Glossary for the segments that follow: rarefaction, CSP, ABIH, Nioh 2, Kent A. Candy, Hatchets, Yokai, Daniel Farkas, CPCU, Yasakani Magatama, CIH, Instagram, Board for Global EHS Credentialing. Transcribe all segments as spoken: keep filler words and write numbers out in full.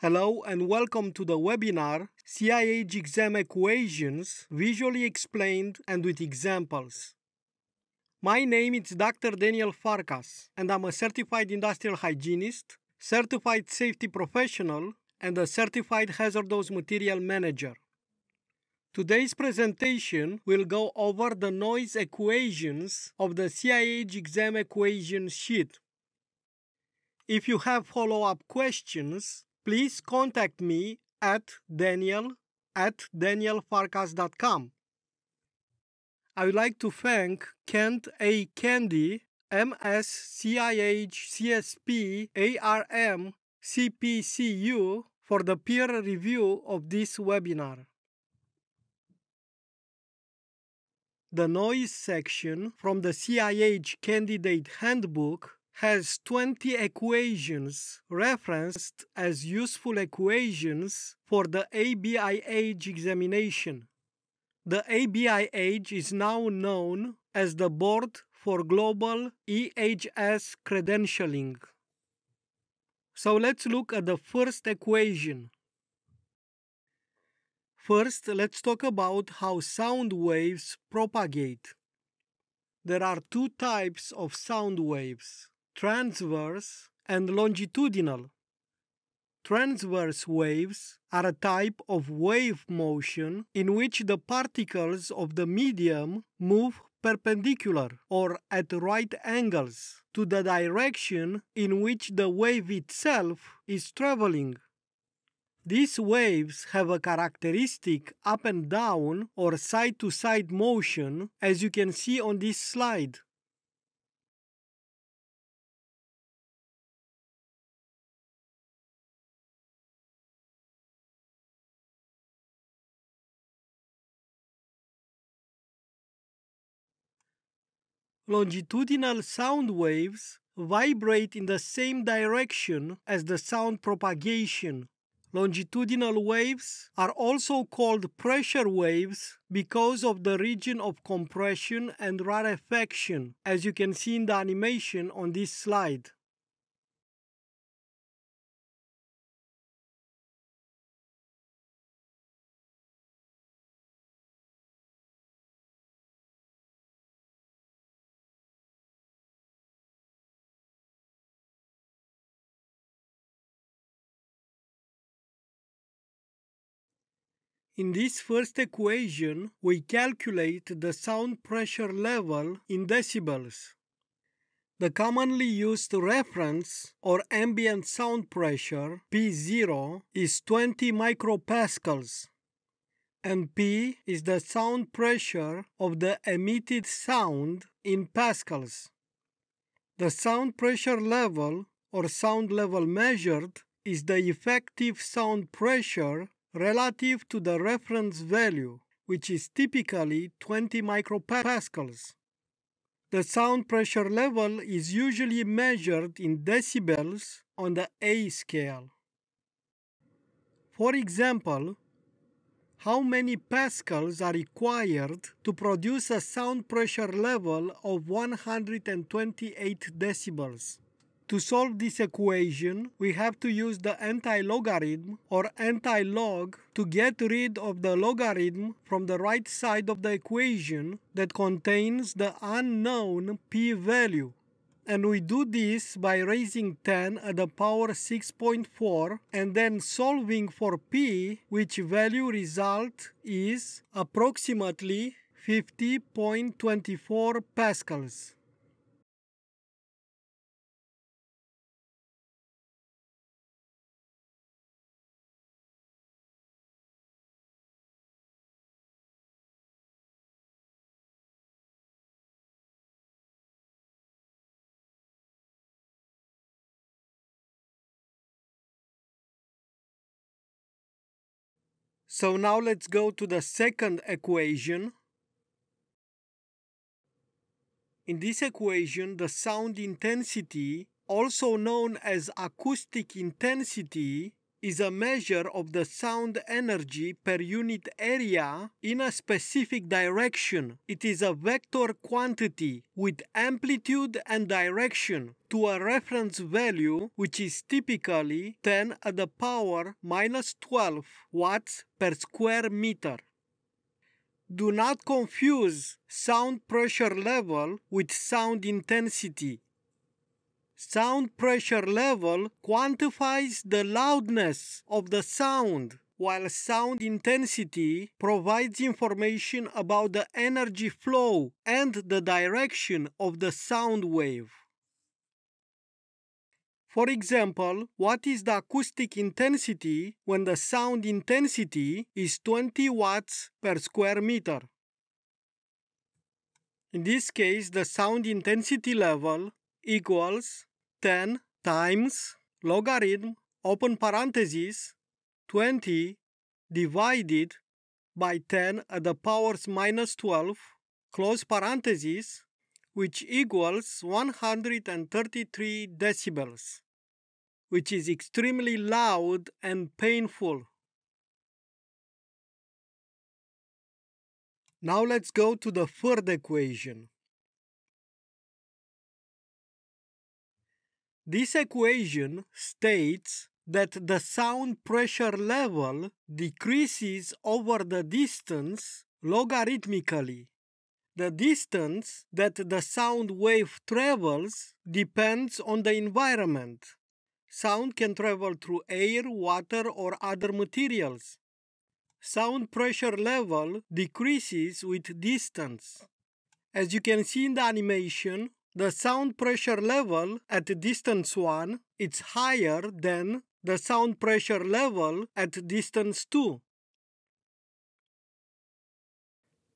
Hello and welcome to the webinar, C I H Exam Equations Visually Explained and with Examples. My name is Doctor Daniel Farkas and I'm a Certified Industrial Hygienist, Certified Safety Professional and a Certified Hazardous Material Manager. Today's presentation will go over the noise equations of the C I H Exam Equations sheet. If you have follow-up questions, please contact me at daniel at danielfarkas.com. I would like to thank Kent A. Candy, M S, C I H, C S P, A R M, C P C U for the peer review of this webinar. The noise section from the C I H Candidate Handbook has twenty equations referenced as useful equations for the A B I H examination. The A B I H is now known as the Board for Global E H S Credentialing. So let's look at the first equation. First, let's talk about how sound waves propagate. There are two types of sound waves: transverse and longitudinal. Transverse waves are a type of wave motion in which the particles of the medium move perpendicular or at right angles to the direction in which the wave itself is traveling. These waves have a characteristic up and down or side-to-side motion, as you can see on this slide. Longitudinal sound waves vibrate in the same direction as the sound propagation. Longitudinal waves are also called pressure waves because of the region of compression and rarefaction, as you can see in the animation on this slide. In this first equation, we calculate the sound pressure level in decibels. The commonly used reference or ambient sound pressure, P zero, is twenty micropascals, and P is the sound pressure of the emitted sound in pascals. The sound pressure level or sound level measured is the effective sound pressure relative to the reference value, which is typically twenty micropascals. The sound pressure level is usually measured in decibels on the A scale. For example, how many pascals are required to produce a sound pressure level of one hundred twenty-eight decibels? To solve this equation, we have to use the anti-logarithm or anti-log to get rid of the logarithm from the right side of the equation that contains the unknown p-value. And we do this by raising ten to the power six point four and then solving for p, which value result is approximately fifty point two four pascals. So now let's go to the second equation. In this equation, the sound intensity, also known as acoustic intensity, is a measure of the sound energy per unit area in a specific direction. It is a vector quantity with amplitude and direction to a reference value which is typically ten to the power minus twelve watts per square meter. Do not confuse sound pressure level with sound intensity. Sound pressure level quantifies the loudness of the sound, while sound intensity provides information about the energy flow and the direction of the sound wave. For example, what is the acoustic intensity when the sound intensity is twenty watts per square meter? In this case, the sound intensity level equals ten times logarithm, open parentheses, twenty divided by ten to the power minus twelve, close parentheses, which equals one hundred thirty-three decibels, which is extremely loud and painful. Now let's go to the third equation. This equation states that the sound pressure level decreases over the distance logarithmically. The distance that the sound wave travels depends on the environment. Sound can travel through air, water, or other materials. Sound pressure level decreases with distance. As you can see in the animation, the sound pressure level at distance one is higher than the sound pressure level at distance two.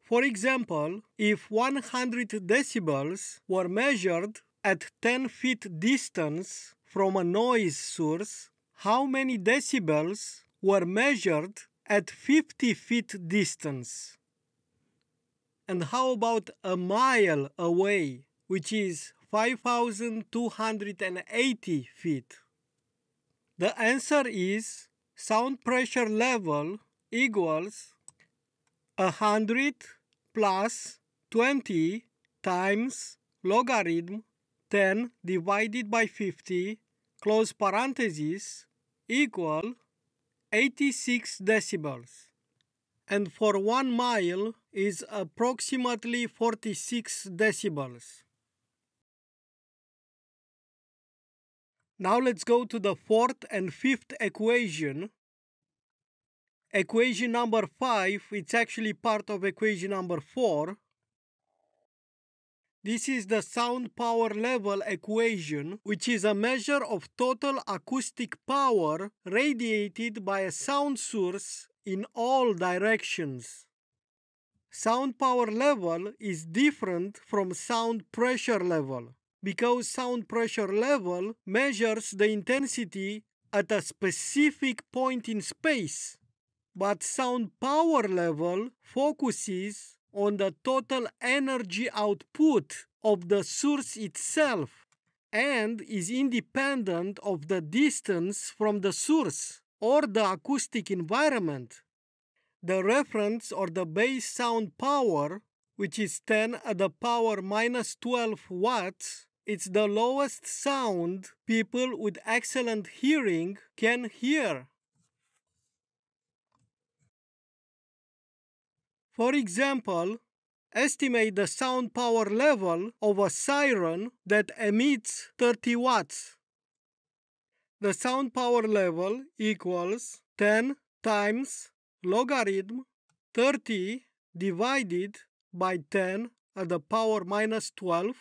For example, if one hundred decibels were measured at ten feet distance from a noise source, how many decibels were measured at fifty feet distance? And how about a mile away, which is five thousand two hundred eighty feet? The answer is sound pressure level equals one hundred plus twenty times logarithm ten divided by fifty, close parentheses, equal eighty-six decibels. And for one mile is approximately forty-six decibels. Now let's go to the fourth and fifth equation. Equation number five, it's actually part of equation number four. This is the sound power level equation, which is a measure of total acoustic power radiated by a sound source in all directions. Sound power level is different from sound pressure level, because sound pressure level measures the intensity at a specific point in space, but sound power level focuses on the total energy output of the source itself and is independent of the distance from the source or the acoustic environment. The reference or the base sound power, which is ten to the power minus twelve watts, it's the lowest sound people with excellent hearing can hear. For example, estimate the sound power level of a siren that emits thirty watts. The sound power level equals ten times logarithm thirty divided by ten to the power minus twelve,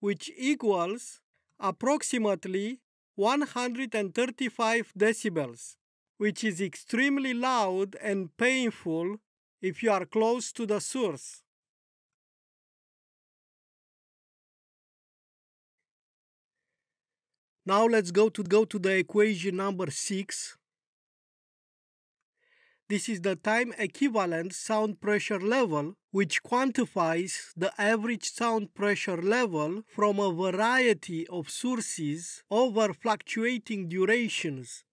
which equals approximately one hundred thirty-five decibels, which is extremely loud and painful if you are close to the source. Now let's go to go to the equation number six. This is the time equivalent sound pressure level, which quantifies the average sound pressure level from a variety of sources over fluctuating durations.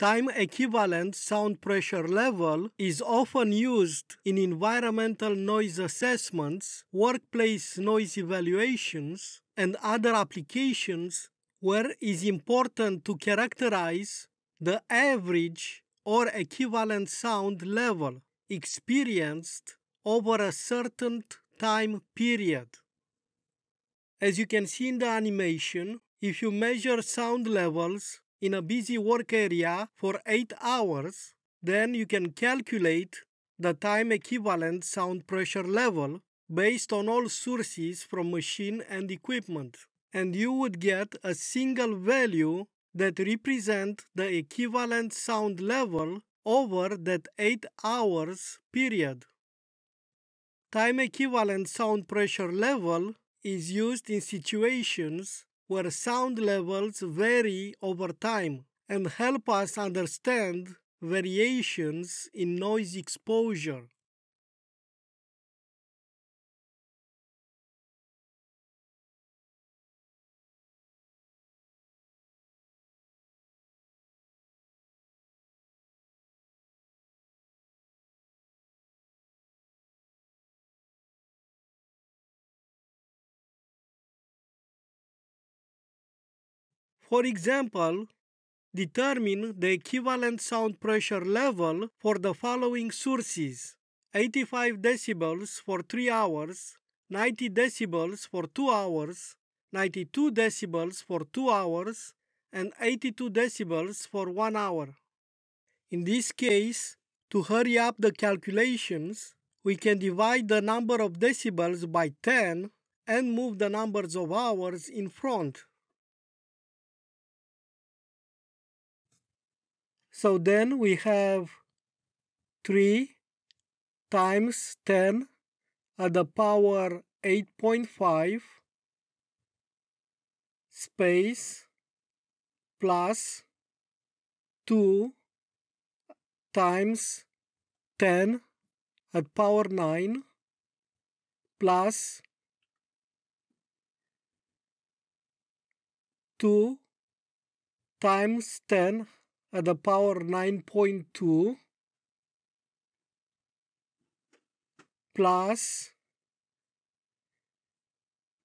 time-equivalent sound pressure level is often used in environmental noise assessments, workplace noise evaluations, and other applications where it is important to characterize the average or equivalent sound level experienced over a certain time period. As you can see in the animation, if you measure sound levels in a busy work area for eight hours, then you can calculate the time equivalent sound pressure level based on all sources from machine and equipment, and you would get a single value that represents the equivalent sound level over that eight hours period. Time equivalent sound pressure level is used in situations where sound levels vary over time and help us understand variations in noise exposure. For example, determine the equivalent sound pressure level for the following sources: eighty-five decibels for three hours, ninety decibels for two hours, ninety-two decibels for two hours, and eighty-two decibels for one hour. In this case, to hurry up the calculations, we can divide the number of decibels by ten and move the numbers of hours in front. So then we have three times ten to the power eight point five space plus two times ten to the power nine plus two times ten to the power nine point two plus,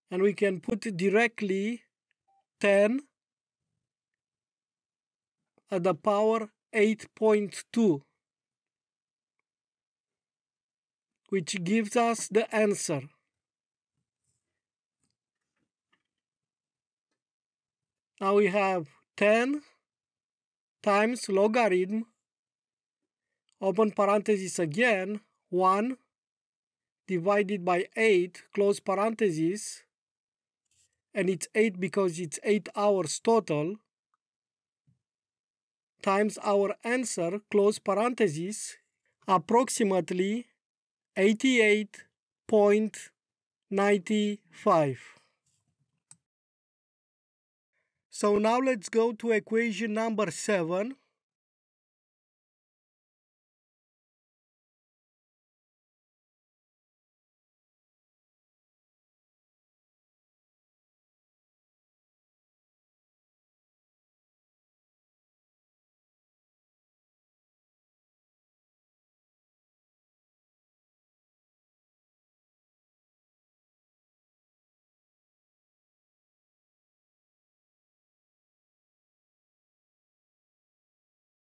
and we can put directly ten to the power eight point two, which gives us the answer. Now we have ten times logarithm, open parenthesis again, one divided by eight, close parenthesis, and it's eight because it's eight hours total, times our answer, close parenthesis, approximately eighty-eight point nine five. So now let's go to equation number seven,